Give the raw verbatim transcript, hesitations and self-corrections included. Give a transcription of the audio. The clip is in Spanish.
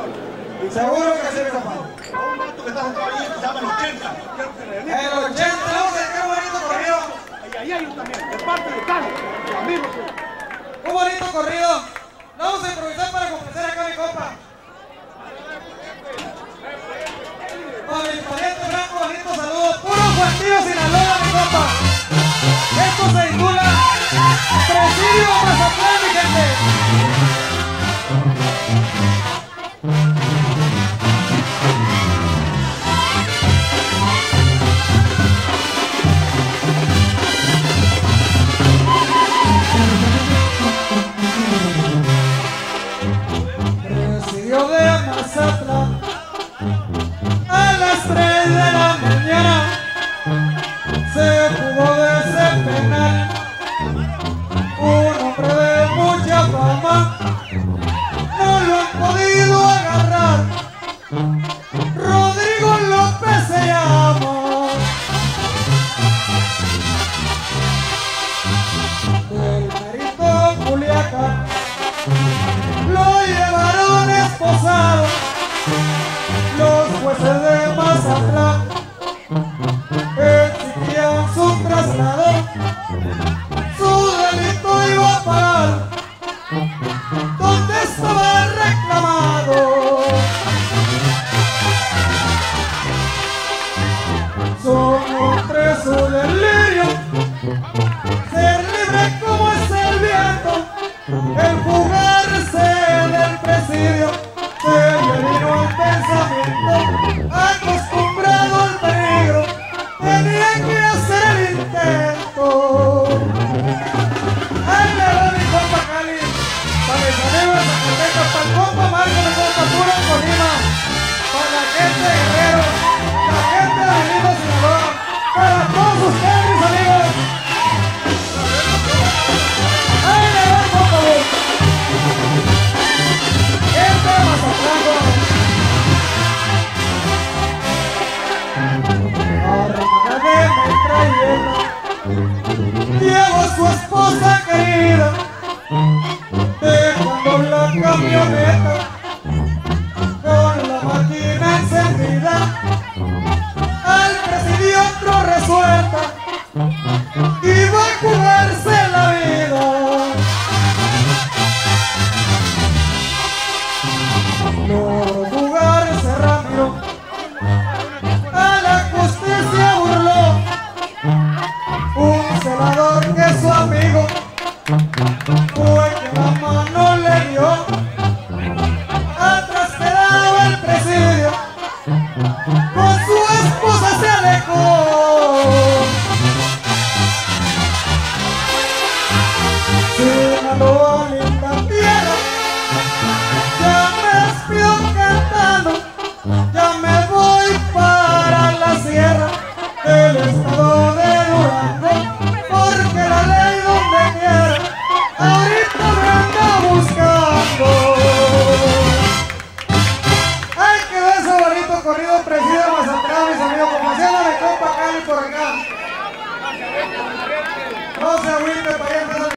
Pablo. Seguro que sí, San Pablo. Un vato que está sentado ahí que se llama el ochenta. El ochenta, qué bonito corrido. Y ahí hay un también, de parte de Carlos. Un bonito corrido. Vamos a improvisar para complacer acá mi copa. Para mi pariente blanco, bajito, saludos. Puro Juancillo Sinaloa, mi copa. Esto se titula Presidio Mazatlán, mi gente. A las tres de la mañana se jugó de ese penal un hombre de mucha fama, no lo han podido agarrar. Rodrigo López se llamó, del mérito Culiacán lo llevaron esposado. Los jueces de Mazatlán exigían su traslado, su delito iba a parar donde estaba reclamado. Somos tres su delirio, ser libre como es el viento, el fugarse del presidio. Se vino al pensamiento, acostumbrado al peligro, tenía que hacer el intento. ¡Ay, le doy mi compa Cali! Para mis amigos de Zacatecas, para el compa Marco, mi compa Puro Colima, para la gente de Guerrero, la gente de la Liga Sinaloa, para todos ustedes, mis amigos. ¡Ay, le doy compa Luis! Llevo a su esposa querida, dejando la camioneta con la máquina encendida. Al presidio otro resuelta, iba a jugarse la vida. No,